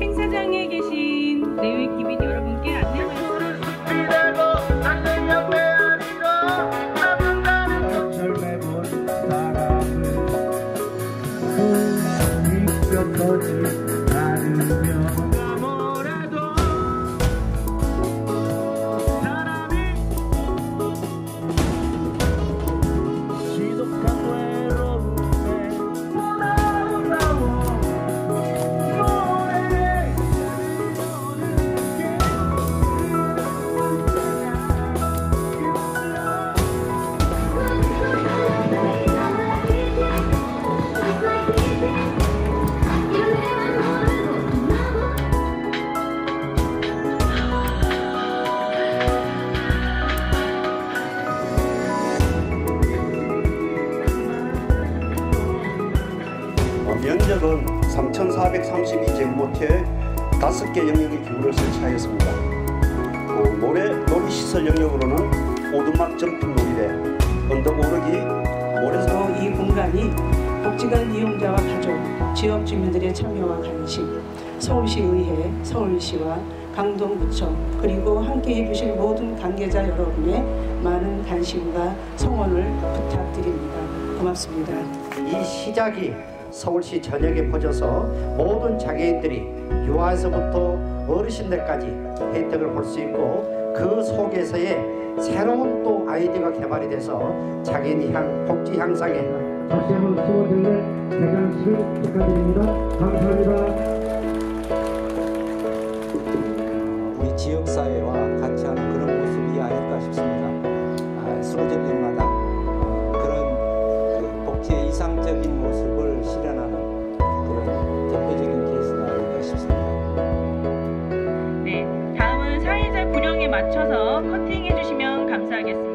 행사장에 계신 내외기민 여러분께 안내를 드리고 안내 옆에 아니로 남은다는 젊은 사람은 그 나를 면적은 3,432제곱미터에 5개 영역의 기후를 설치하였습니다. 놀이시설 영역으로는 오두막 점핑 놀이대, 언덕 오르기, 모래사장. 이 공간이 복지관 이용자와 가족, 지역 주민들의 참여와 관심, 서울시의회, 서울시와 강동구청 그리고 함께해 주실 모든 관계자 여러분의 많은 관심과 성원을 부탁드립니다. 고맙습니다. 이 시작이 서울시 전역에 퍼져서 모든 장애인들이 유아에서부터 어르신들까지 혜택을 볼 수 있고, 그 속에서의 새로운 또 아이디어가 개발이 돼서 장애인 복지 향상에 다시 한번 수고드리는 대단수 축하드립니다. 감사합니다. 우리 지역사회와 같이 하는 그런 모습이 아닐까 싶습니다. 수로질님마다 그런 복지의 이상적인 모습을 실현하는 그런 대표적인 케이스가 아닐까 싶습니다. 네, 다음은 사회적 분영에 맞춰서 커팅해 주시면 감사하겠습니다.